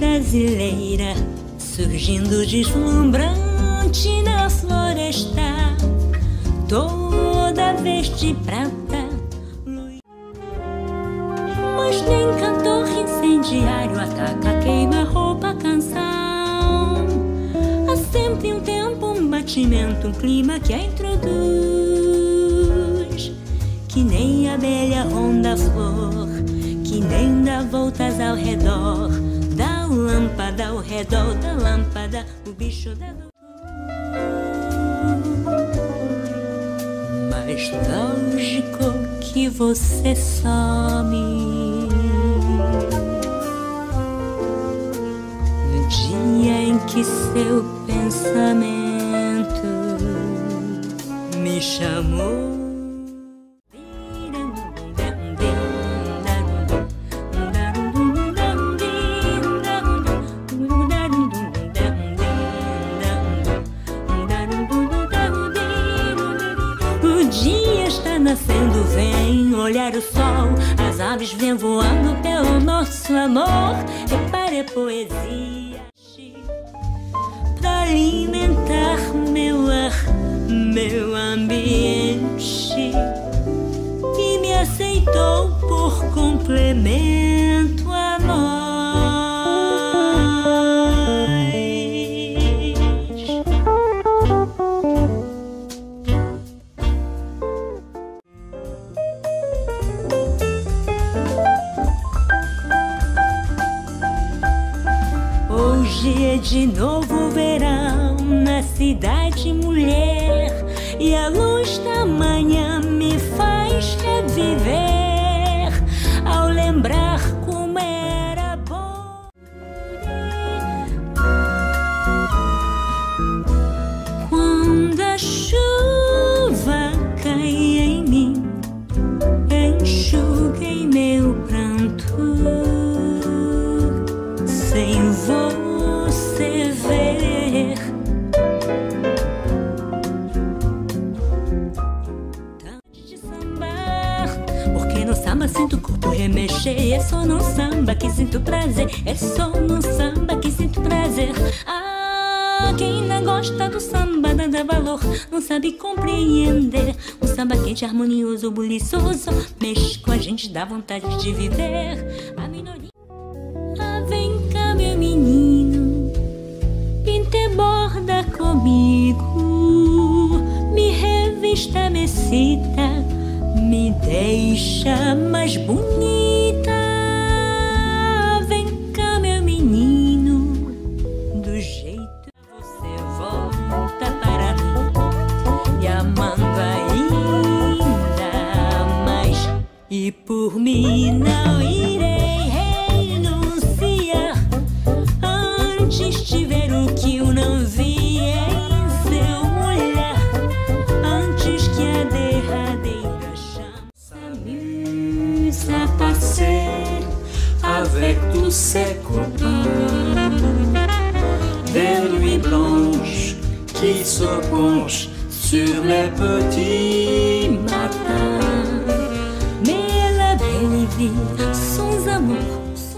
brasileira, surgindo deslumbrante na floresta, toda vez de prata. Mas nem cantor incendiário ataca, queima, roupa, canção. Há sempre um tempo, um batimento, um clima que a introduz, que nem a abelha ronda a flor, que nem dá voltas ao redor da lâmpada, ao redor da lâmpada, o bicho da luz. Mas lógico que você some no dia em que seu pensamento me chamou. Nascendo, vem olhar o sol, as aves vêm voando pelo nosso amor. Repare a poesia pra alimentar meu ar, meu ambiente, e me aceitou por complemento a nós. De novo verão na cidade, mulher, e a luz da manhã me faz reviver ao lembrar como era bom. Quando a chuva caía em mim, enxuguei meu pranto sem voo. Porque no samba sinto o corpo remexer. É só no samba que sinto prazer. É só no samba que sinto prazer. Ah, quem não gosta do samba não dá valor, não sabe compreender. Um samba quente, harmonioso, buliçoso, mexe com a gente, dá vontade de viver. A minoria. Ah, vem cá, meu menino, borda comigo, me revista, me cita, me deixa mais bonita. Vem cá, meu menino, do jeito que você volta para mim, e amando ainda mais, e por mim não irei renunciar antes de ver o que eu não vi em seu olhar, antes que a derradeira chama. Salut, ça passe avec tous ses copains, des nuits blanches qui se penchent sur les petits matins. Mais la belle vie sans amour.